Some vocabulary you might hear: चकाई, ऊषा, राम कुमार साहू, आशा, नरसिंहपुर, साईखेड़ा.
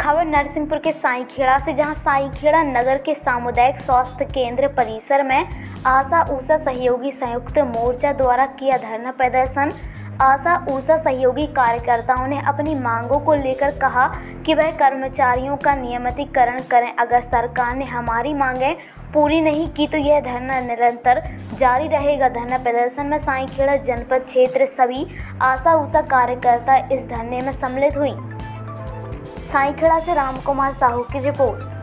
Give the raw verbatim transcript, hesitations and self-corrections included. खबर नरसिंहपुर के साईखेड़ा से, जहां साईखेड़ा नगर के सामुदायिक स्वास्थ्य केंद्र परिसर में आशा ऊषा सहयोगी संयुक्त मोर्चा द्वारा किया धरना प्रदर्शन। आशा ऊषा सहयोगी कार्यकर्ताओं ने अपनी मांगों को लेकर कहा कि वह कर्मचारियों का नियमितीकरण करें। अगर सरकार ने हमारी मांगें पूरी नहीं की तो यह धरना निरंतर जारी रहेगा। धरना प्रदर्शन में साईखेड़ा जनपद क्षेत्र सभी आशा ऊषा कार्यकर्ता इस धरने में सम्मिलित हुई। साईखेड़ा से राम कुमार साहू की रिपोर्ट।